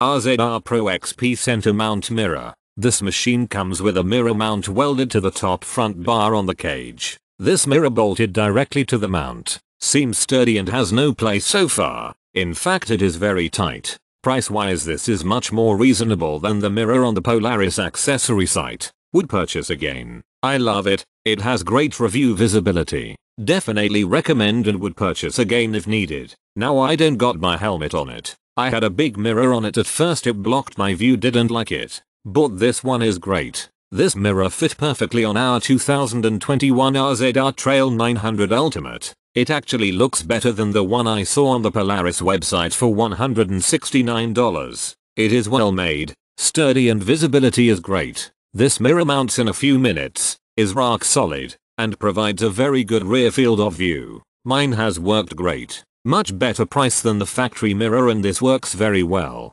RZR Pro XP center mount mirror. This machine comes with a mirror mount welded to the top front bar on the cage. This mirror bolted directly to the mount. Seems sturdy and has no play so far. In fact, it is very tight. Price-wise, this is much more reasonable than the mirror on the Polaris accessory site. Would purchase again. I love it. It has great review visibility. Definitely recommend and would purchase again if needed. Now I don't got my helmet on it. I had a big mirror on it at first, it blocked my view, didn't like it. But this one is great. This mirror fit perfectly on our 2021 RZR Trail 900 Ultimate. It actually looks better than the one I saw on the Polaris website for $169. It is well made, sturdy, and visibility is great. This mirror mounts in a few minutes, is rock solid, and provides a very good rear field of view. Mine has worked great. Much better price than the factory mirror, and this works very well.